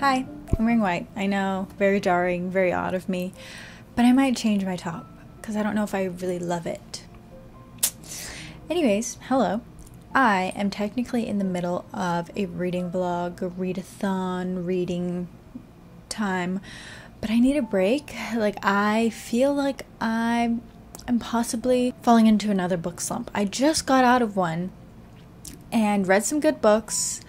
Hi, I'm wearing white. I know, very jarring, very odd of me, but I might change my top because I don't know if I really love it. Anyways, hello. I am technically in the middle of a reading vlog, a readathon, reading time, but I need a break. Like, I feel like I'm possibly falling into another book slump. I just got out of one and read some good books.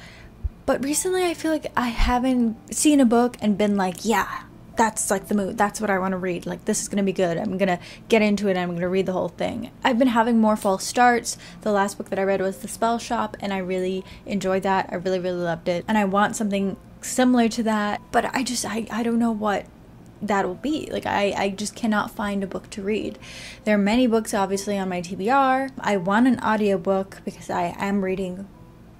But recently I feel like I haven't seen a book and been like, yeah, that's like the mood. That's what I want to read. Like, this is going to be good. I'm going to get into it. And I'm going to read the whole thing. I've been having more false starts. The last book that I read was The Spellshop, and I really enjoyed that. I really, really loved it. And I want something similar to that, but I don't know what that'll be. Like, I just cannot find a book to read. There are many books obviously on my TBR. I want an audiobook because I am reading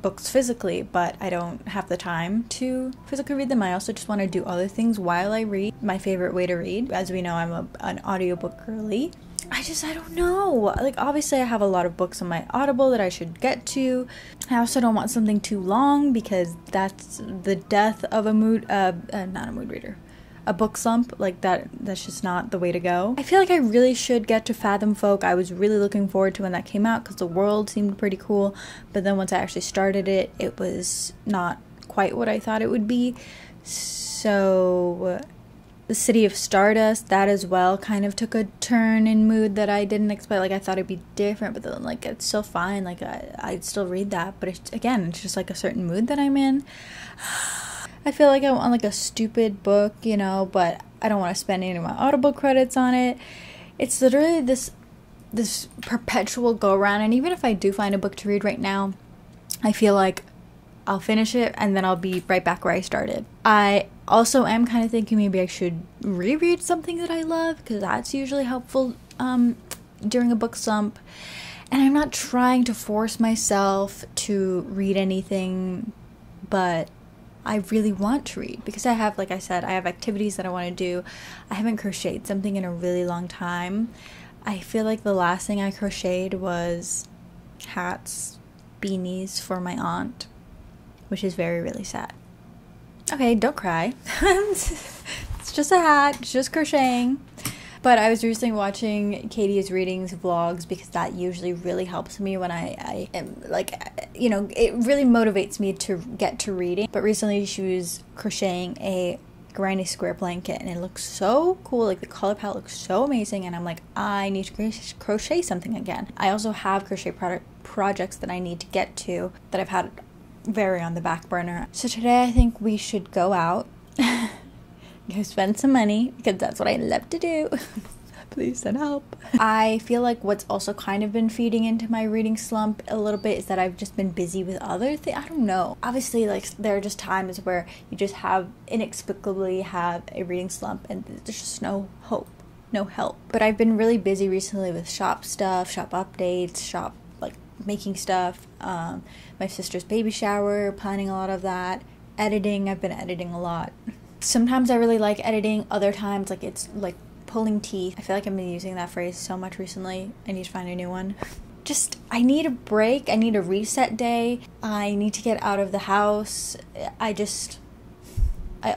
books physically, but I don't have the time to physically read them. I also just want to do other things while I read. My favorite way to read, as we know, I'm an audiobook girly. I don't know. Like, obviously I have a lot of books on my Audible that I should get to. I also don't want something too long because that's the death of a book slump. Like, that's just not the way to go. I feel like I really should get to Fathomfolk. I was really looking forward to when that came out because the world seemed pretty cool, but then once I actually started it, it was not quite what I thought it would be. So the City of Stardust, that as well kind of took a turn in mood that I didn't expect. Like, I thought it'd be different, but then, like, it's still fine. Like, I'd still read that, but it's just like a certain mood that I'm in. I feel like I want, like, a stupid book, you know, but I don't want to spend any of my Audible credits on it. It's literally this perpetual go-around, and even if I do find a book to read right now, I feel like I'll finish it, and then I'll be right back where I started. I also am kind of thinking maybe I should reread something that I love, because that's usually helpful during a book slump. And I'm not trying to force myself to read anything, but I really want to read because I have, like I said, I have activities that I want to do. I haven't crocheted something in a really long time. I feel like the last thing I crocheted was hats, beanies for my aunt, which is very, really sad. Okay, don't cry. It's just a hat, it's just crocheting. But I was recently watching Katie's Readings vlogs because that usually really helps me when I am, like, you know, it really motivates me to get to reading. But recently she was crocheting a granny square blanket and it looks so cool. Like, the color palette looks so amazing and I'm like, I need to crochet something again. I also have crochet projects that I need to get to that I've had very on the back burner. So today I think we should go out. Go spend some money because that's what I love to do. Please send help. I feel like what's also kind of been feeding into my reading slump a little bit is that I've just been busy with other things. I don't know. Obviously, like, there are just times where you just inexplicably have a reading slump and there's just no hope, no help. But I've been really busy recently with shop stuff, shop updates, shop, like, making stuff, my sister's baby shower, planning a lot of that, editing. I've been editing a lot. Sometimes I really like editing, other times, like, it's like pulling teeth. I feel like I've been using that phrase so much recently. I need to find a new one. Just, I need a break. I need a reset day. I need to get out of the house. I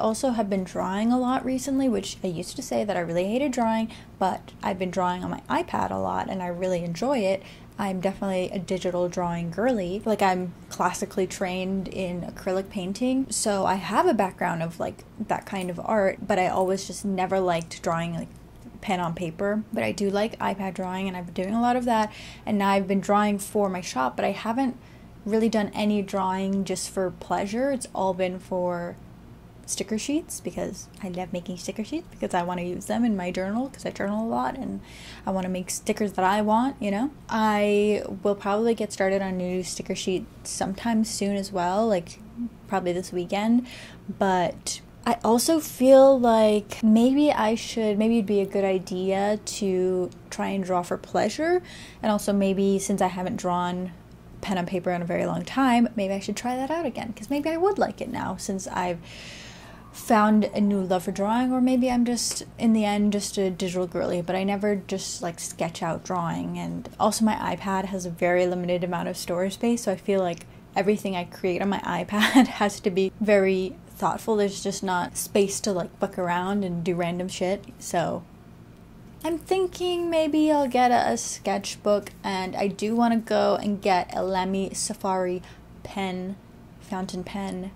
also have been drawing a lot recently, which I used to say that I really hated drawing, but I've been drawing on my iPad a lot and I really enjoy it. I'm definitely a digital drawing girly. Like, I'm classically trained in acrylic painting, so I have a background of, like, that kind of art, but I always just never liked drawing, like, pen on paper. But I do like iPad drawing and I've been doing a lot of that, and now I've been drawing for my shop, but I haven't really done any drawing just for pleasure. It's all been for sticker sheets because I love making sticker sheets because I want to use them in my journal because I journal a lot and I want to make stickers that I want, you know. I will probably get started on a new sticker sheet sometime soon as well, like probably this weekend, but I also feel like maybe it'd be a good idea to try and draw for pleasure, and also maybe since I haven't drawn pen on paper in a very long time, maybe I should try that out again because maybe I would like it now since I've found a new love for drawing. Or maybe I'm just in the end just a digital girly, but I never just, like, sketch out drawing. And also my iPad has a very limited amount of storage space, so I feel like everything I create on my iPad has to be very thoughtful. There's just not space to, like, book around and do random shit. So I'm thinking maybe I'll get a sketchbook, and I do want to go and get a Lamy Safari pen, fountain pen.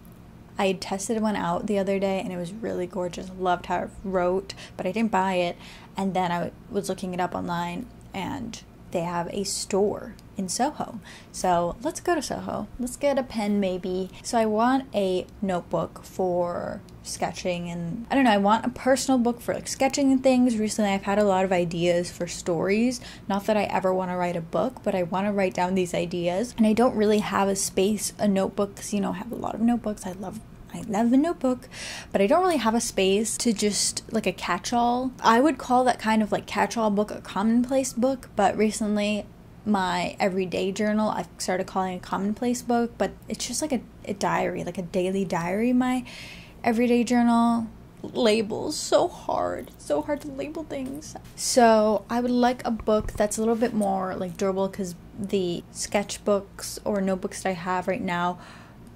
I had tested one out the other day and it was really gorgeous. Loved how it wrote, but I didn't buy it. And then I was looking it up online and they have a store in Soho. So let's go to Soho. Let's get a pen maybe. So I want a notebook for sketching, and I don't know, I want a personal book for, like, sketching and things. Recently I've had a lot of ideas for stories. Not that I ever want to write a book, but I want to write down these ideas. And I don't really have a notebook, because, you know, I have a lot of notebooks. I love I love a notebook, but I don't really have a space to just like a catch-all. I would call that kind of like catch-all book a commonplace book, but recently my everyday journal I've started calling a commonplace book, but it's just like a diary, like a daily diary. My everyday journal labels so hard. It's so hard to label things. So I would like a book that's a little bit more like durable, because the sketchbooks or notebooks that I have right now,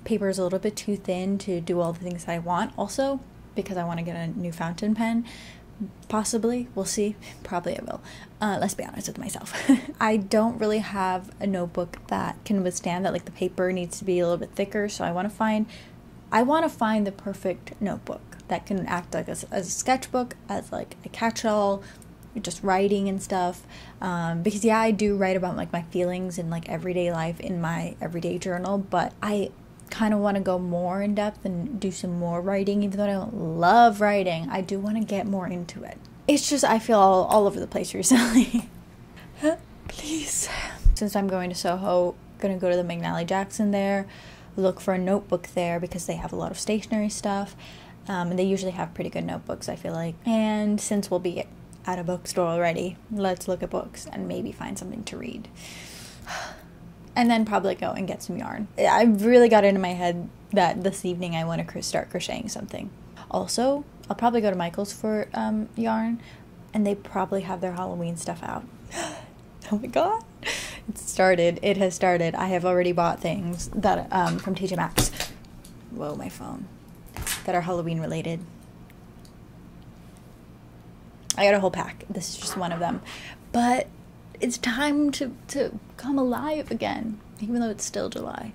paper is a little bit too thin to do all the things that I want. Also, because I want to get a new fountain pen, possibly, we'll see, probably I will. Let's be honest with myself. I don't really have a notebook that can withstand that. Like the paper needs to be a little bit thicker, so I want to find the perfect notebook that can act like as a sketchbook, as like a catch-all, just writing and stuff. Because yeah, I do write about like my feelings and like everyday life in my everyday journal, but I kind of want to go more in depth and do some more writing. Even though I don't love writing, I do want to get more into it. It's just I feel all over the place recently. Please. Since I'm going to Soho, gonna go to the McNally Jackson there, look for a notebook there because they have a lot of stationery stuff. And they usually have pretty good notebooks, I feel like. And since we'll be at a bookstore already, let's look at books and maybe find something to read. And then probably go and get some yarn. I really got into my head that this evening I want to start crocheting something. Also, I'll probably go to Michael's for yarn, and they probably have their Halloween stuff out. Oh my god. It has started. I have already bought things that from TJ Maxx. Whoa, my phone. That are Halloween related. I got a whole pack. This is just one of them. But it's time to come alive again, even though it's still July.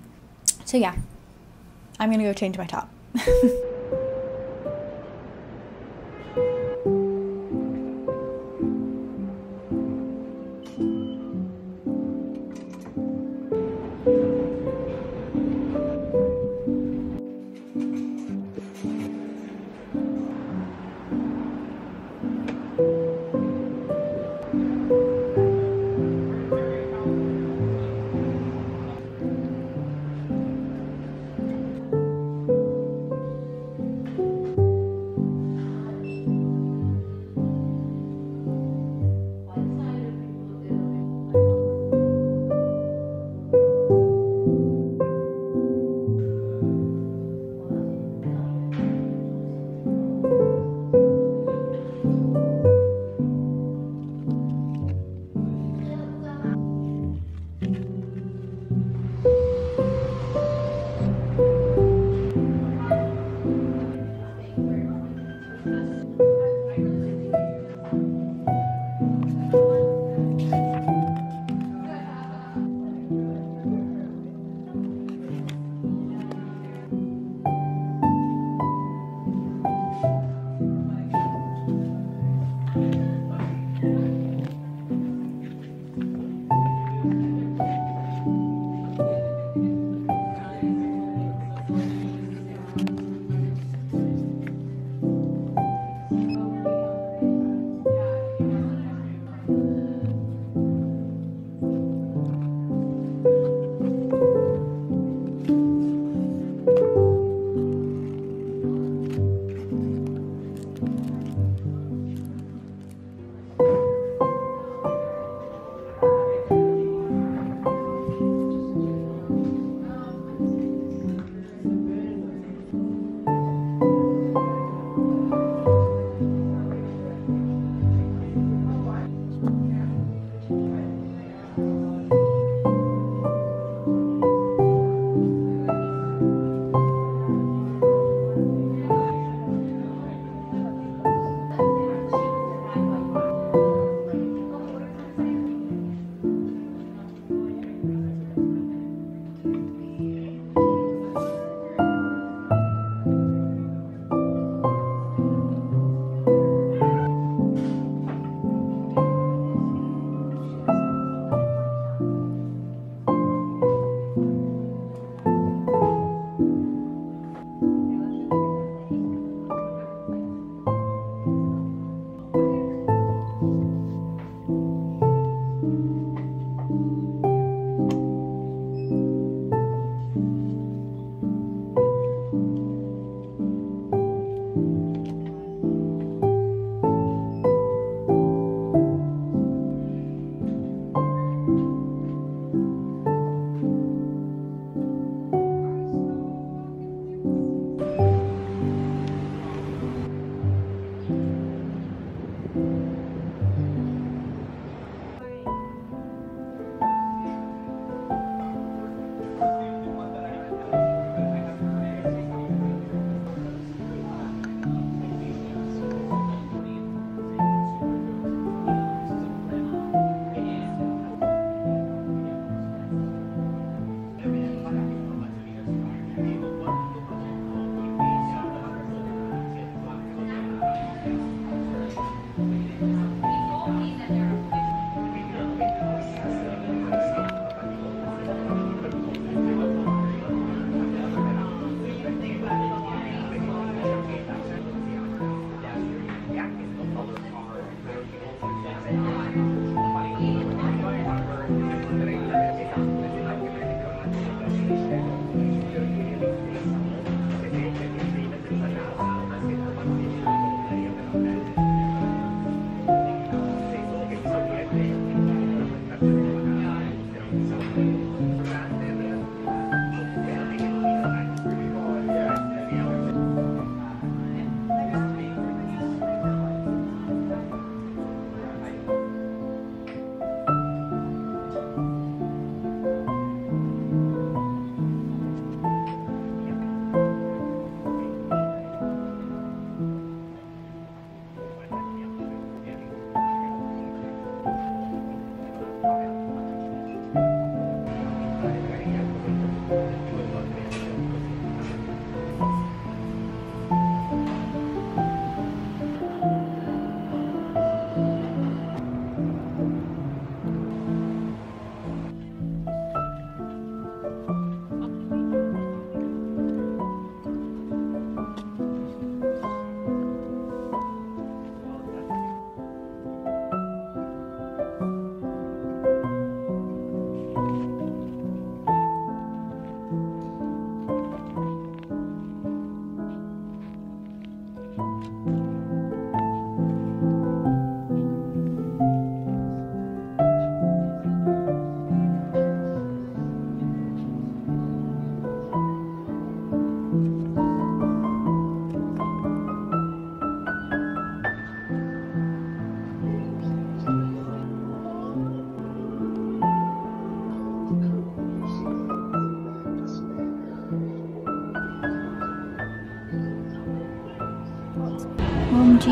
So yeah, I'm gonna go change my top.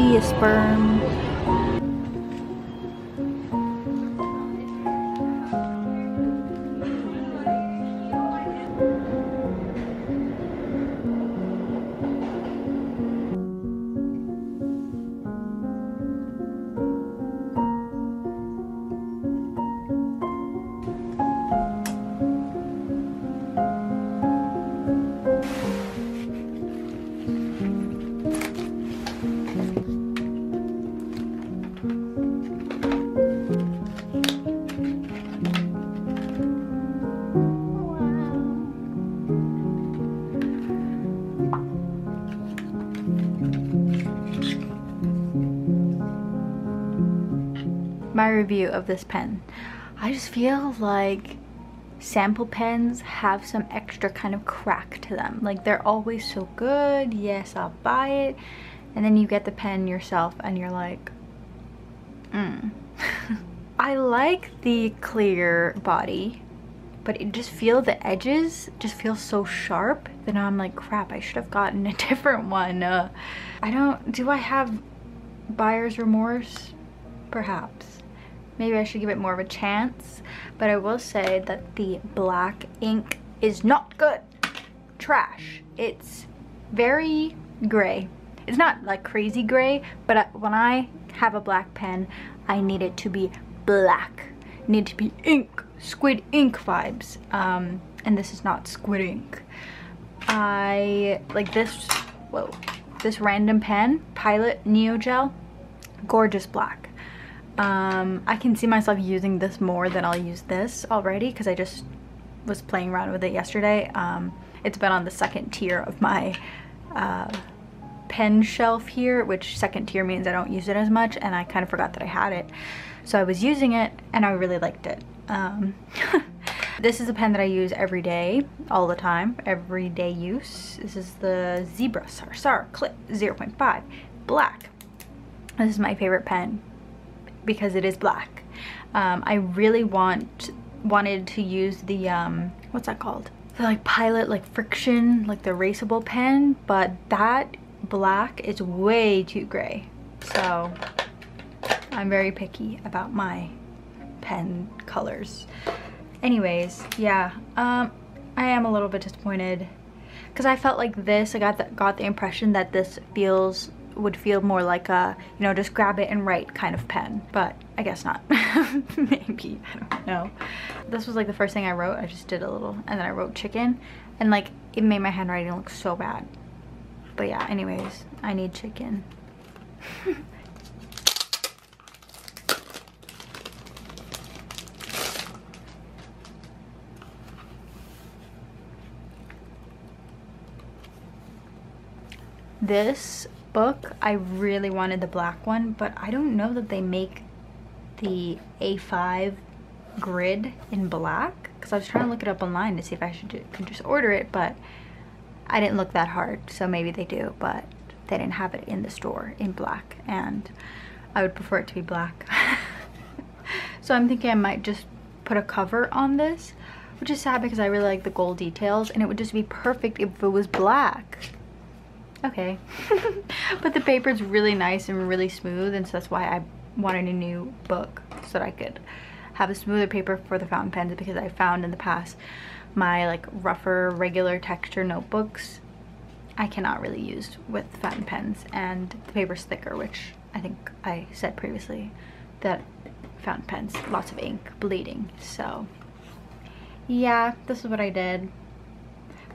A sperm. My review of this pen. I just feel like sample pens have some extra kind of crack to them. Like, they're always so good, yes, I'll buy it, and then you get the pen yourself and you're like, I like the clear body, but it just feels, the edges just feel so sharp that I'm like, crap, I should have gotten a different one. Do I have buyer's remorse? Perhaps. Maybe I should give it more of a chance, but I will say that the black ink is not good. Trash. It's very gray. It's not like crazy gray, but when I have a black pen, I need it to be black. I need to be ink, squid ink vibes. And this is not squid ink. This random pen, Pilot Neo Gel, gorgeous black. I can see myself using this more than I'll use this already, because I just was playing around with it yesterday. It's been on the second tier of my pen shelf here, which second tier means I don't use it as much, and I kind of forgot that I had it. So I was using it and I really liked it. This is a pen that I use every day, all the time, everyday use. This is the Zebra Sarasa Clip 0.5 black. This is my favorite pen because it is black. I really wanted to use the what's that called, the Pilot friction, the erasable pen, but that black is way too gray, so I'm very picky about my pen colors. Anyways, yeah, I am a little bit disappointed because I felt like this, I got the impression that this would feel more like a, just grab it and write kind of pen, but I guess not. Maybe, I don't know. This was the first thing I wrote. I just did a little, and then I wrote chicken, and it made my handwriting look so bad. But yeah, anyways, I need chicken. This book, I really wanted the black one, but I don't know that they make the A5 grid in black, because I was trying to look it up online to see if I could just order it, but I didn't look that hard, so maybe they do, but they didn't have it in the store in black, and I would prefer it to be black. So I'm thinking I might just put a cover on this, which is sad because I really like the gold details, and it would just be perfect if it was black. Okay. But the paper's really nice and really smooth, and so that's why I wanted a new book, so that I could have a smoother paper for the fountain pens, because I found in the past my rougher regular texture notebooks I cannot really use with fountain pens, and the paper's thicker, which I think I said previously that fountain pens, lots of ink bleeding. So yeah, this is what I did,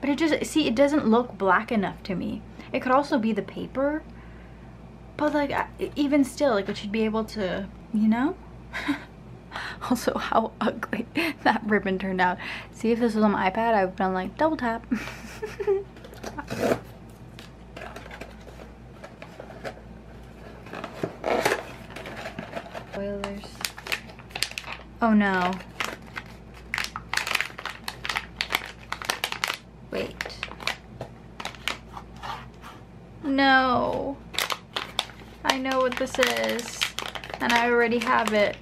but it just, see, it doesn't look black enough to me. It could also be the paper, but even still, it should be able to, Also, how ugly that ribbon turned out. See, if this was on my iPad, I would have been like, double tap. Oh no. Wait. No. I know what this is. And I already have it.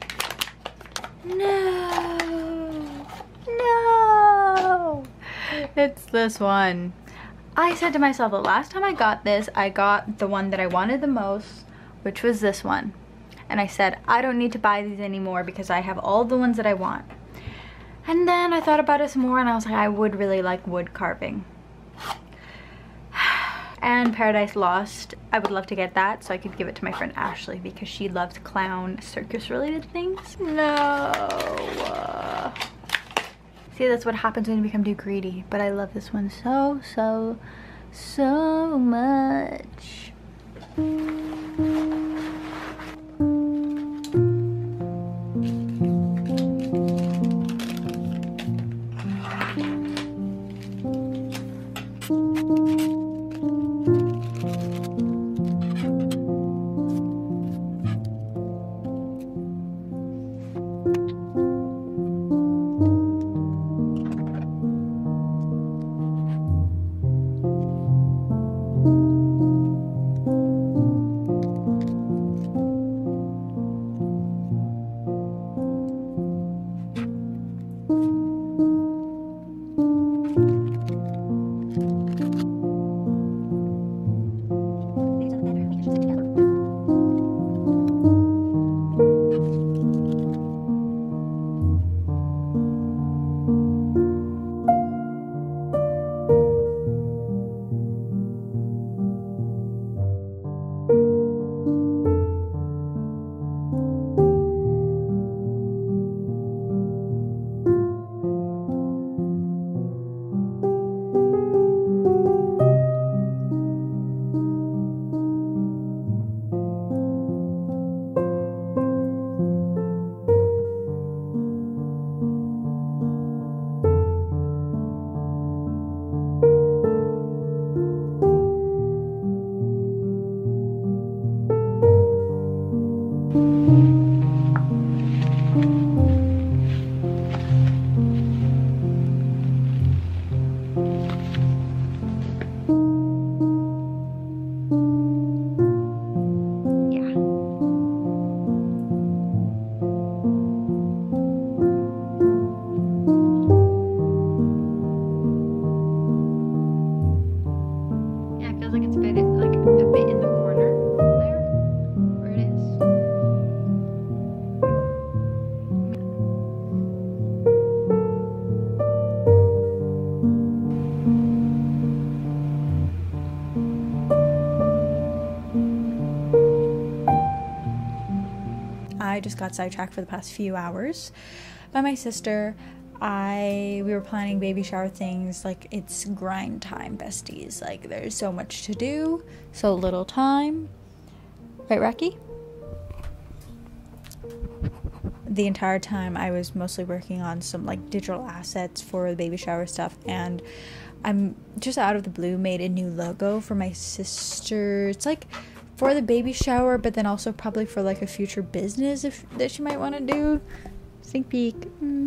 No. No. It's this one. I said to myself, the last time I got this, I got the one that I wanted the most, which was this one. And I said, I don't need to buy these anymore because I have all the ones that I want. And then I thought about it some more and I was like, I would really like wood carving. And Paradise Lost, I would love to get that so I could give it to my friend Ashley because she loves clown circus related things. No. See, that's what happens when you become too greedy. But I love this one so, so, so much. Just got sidetracked for the past few hours by my sister. We were planning baby shower things. Like, it's grind time, besties. Like, there's so much to do, so little time, right, Rocky? The entire time I was mostly working on some like digital assets for the baby shower stuff, and I'm just out of the blue made a new logo for my sister. It's like for the baby shower, but then also probably for like a future business that she might want to do. Sneak peek.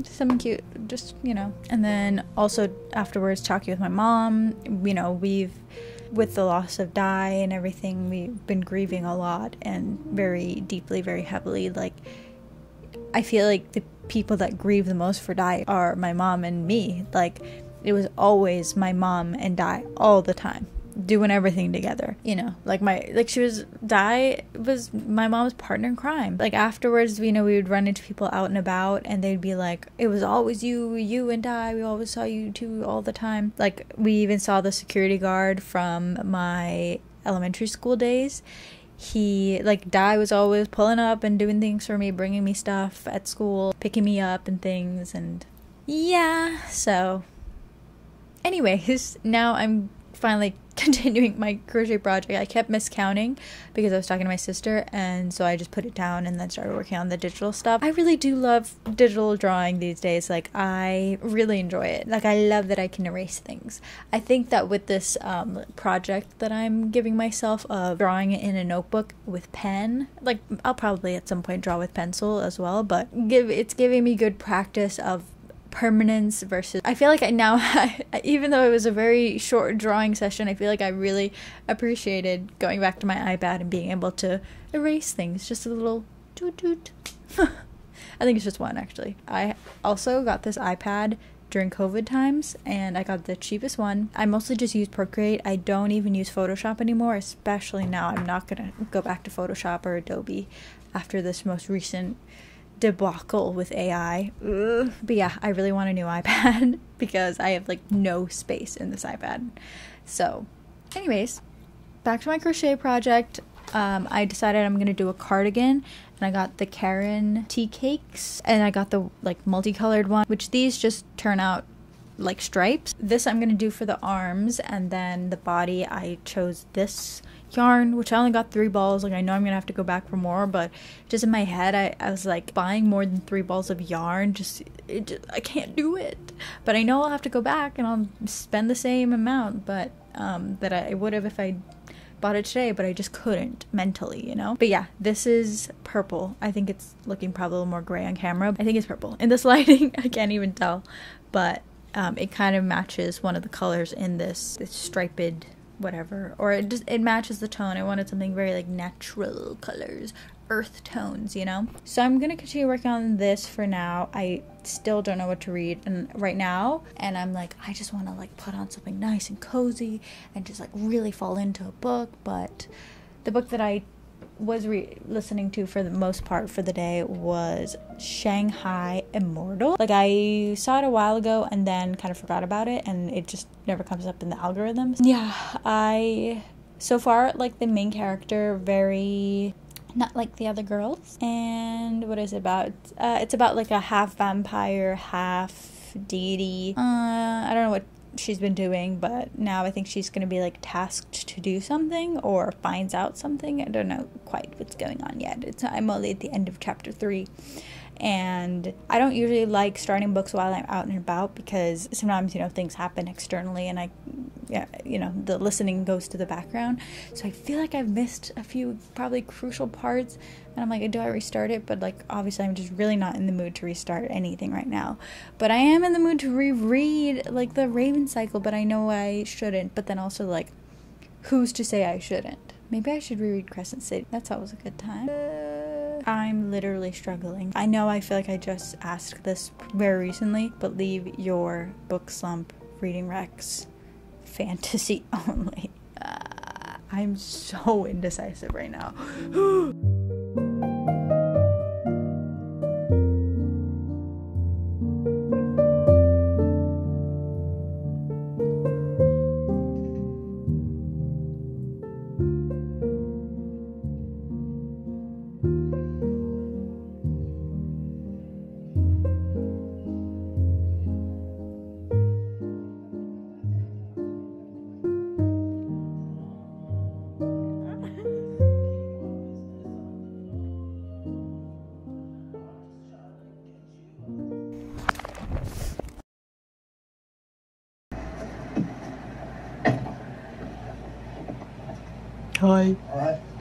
Something cute, just, you know. And then also afterwards talking with my mom, you know, with the loss of Dai and everything, we've been grieving a lot and very deeply, very heavily. Like, I feel like the people that grieve the most for Dai are my mom and me. Like, it was always my mom and Dai all the time, doing everything together, you know. Like, Dai was my mom's partner in crime. Like, afterwards, you know, we would run into people out and about and they'd be like, it was always you and Dai, we always saw you two all the time. Like, we even saw the security guard from my elementary school days. He, like, Dai was always pulling up and doing things for me, bringing me stuff at school, picking me up and things. And yeah, so anyways, now I'm finally continuing my crochet project. I kept miscounting because I was talking to my sister, and so I just put it down and then started working on the digital stuff. I really do love digital drawing these days. Like, I really enjoy it. Like, I love that I can erase things. I think that with this project that I'm giving myself of drawing it in a notebook with pen, like, I'll probably at some point draw with pencil as well, but it's giving me good practice of permanence versus, I feel like I now, even though it was a very short drawing session, I feel like I really appreciated going back to my iPad and being able to erase things. Just a little toot toot. I think it's just one, actually. I also got this iPad during COVID times, and I got the cheapest one. I mostly just use Procreate. I don't even use Photoshop anymore, especially now. I'm not gonna go back to Photoshop or Adobe after this most recent debacle with AI. Ugh. But yeah, I really want a new iPad because I have like no space in this iPad. So anyways, back to my crochet project. I decided I'm gonna do a cardigan, and I got the Karen Tea Cakes, and I got the like multicolored one, which these just turn out like stripes. This I'm gonna do for the arms, and then the body I chose this yarn, which I only got 3 balls. Like, I know I'm gonna have to go back for more, but just in my head I was like, buying more than 3 balls of yarn, I can't do it. But I know I'll have to go back and I'll spend the same amount but that I would have if I bought it today, but I just couldn't mentally, you know. But yeah, this is purple. I think it's looking probably a little more gray on camera. I think it's purple in this lighting. I can't even tell, but it kind of matches one of the colors in this striped whatever, or it matches the tone. I wanted something very like natural colors, earth tones, you know. So I'm gonna continue working on this for now. I still don't know what to read and right now, and I'm like, I just want to like put on something nice and cozy and just like really fall into a book. But the book that I was listening to for the most part for the day was Shanghai Immortal. Like, I saw it a while ago and then kind of forgot about it, and it just never comes up in the algorithms. Yeah, I so far like the main character, very not like the other girls. And what is it about? It's about like a half vampire, half deity. I don't know what she's been doing, but now I think she's gonna be like tasked to do something or finds out something. I don't know quite what's going on yet. I'm only at the end of chapter 3, and I don't usually like starting books while I'm out and about because sometimes, you know, things happen externally and yeah, you know, the listening goes to the background. So I feel like I've missed a few probably crucial parts, and I'm like, do I restart it? But like, obviously I'm just really not in the mood to restart anything right now. But I am in the mood to reread like the Raven Cycle, but I know I shouldn't. But then also, like, who's to say I shouldn't? Maybe I should reread Crescent City. That's always a good time. I'm literally struggling. I know I feel like I just asked this very recently, but leave your book slump reading recs fantasy only. I'm so indecisive right now. Hi. All right.